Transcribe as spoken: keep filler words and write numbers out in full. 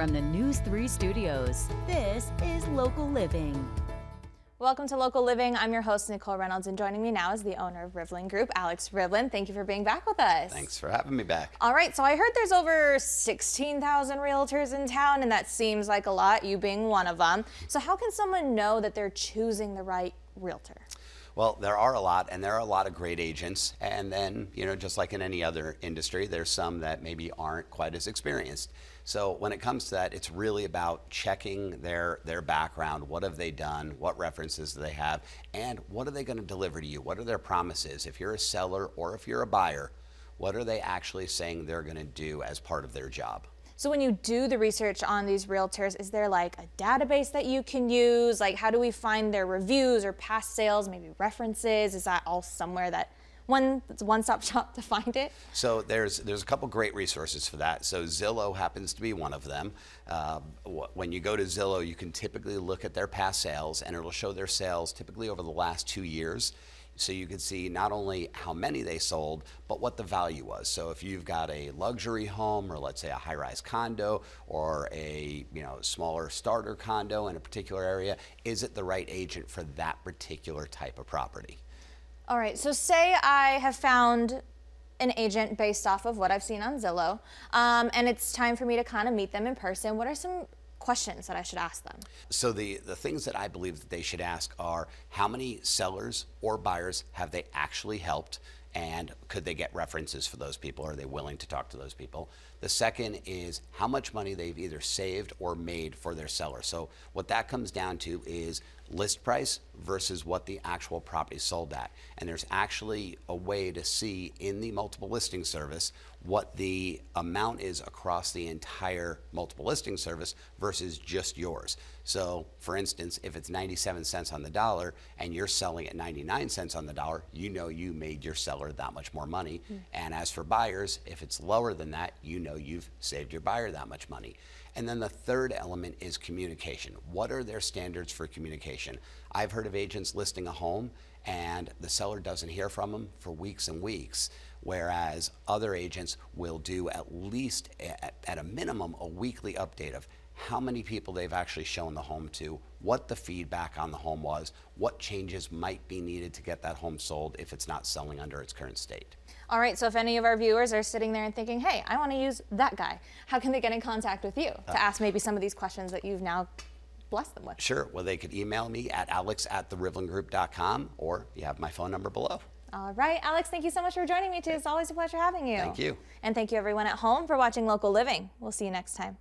From the News three studios, this is Local Living. Welcome to Local Living. I'm your host, Nicole Reynolds, and joining me now is the owner of Rivlin Group, Alex Rivlin. Thank you for being back with us. Thanks for having me back. All right, so I heard there's over sixteen thousand realtors in town, and that seems like a lot, you being one of them. So how can someone know that they're choosing the right realtor? Well, there are a lot, and there are a lot of great agents. And then, you know, just like in any other industry, there's some that maybe aren't quite as experienced. So when it comes to that, it's really about checking their their background. What have they done? What references do they have? And what are they going to deliver to you? What are their promises? If you're a seller or if you're a buyer, what are they actually saying they're going to do as part of their job? So when you do the research on these realtors, is there like a database that you can use? Like, how do we find their reviews or past sales, maybe references? Is that all somewhere that one that's one-stop shop to find it? So there's there's a couple great resources for that. So Zillow happens to be one of them. Uh, when you go to Zillow, you can typically look at their past sales, and it'll show their sales typically over the last two years. So you can see not only how many they sold, but what the value was. So if you've got a luxury home, or let's say a high-rise condo, or a you know smaller starter condo in a particular area, is it the right agent for that particular type of property? All right, so say I have found an agent based off of what I've seen on Zillow, um, and it's time for me to kind of meet them in person. What are some questions that I should ask them? So the, the things that I believe that they should ask are, how many sellers or buyers have they actually helped, and could they get references for those people? Are they willing to talk to those people? The second is how much money they've either saved or made for their seller. So what that comes down to is list price versus what the actual property sold at. And there's actually a way to see in the multiple listing service what the amount is across the entire multiple listing service versus just yours. So for instance, if it's ninety-seven cents on the dollar and you're selling at ninety-nine cents on the dollar, you know you made your seller that much more money. Mm. And as for buyers, if it's lower than that, you know you've saved your buyer that much money. And then the third element is communication. What are their standards for communication? I've heard of agents listing a home and the seller doesn't hear from them for weeks and weeks, whereas other agents will do at least, at, at a minimum, a weekly update of how many people they've actually shown the home to, what the feedback on the home was, what changes might be needed to get that home sold if it's not selling under its current state. All right, so if any of our viewers are sitting there and thinking, hey, I want to use that guy, how can they get in contact with you to ask maybe some of these questions that you've now blessed them with? Sure, well, they could email me at alex at the rivlin group dot com, or you have my phone number below. All right, Alex, thank you so much for joining me today. It's always a pleasure having you. Thank you. And thank you everyone at home for watching Local Living. We'll see you next time.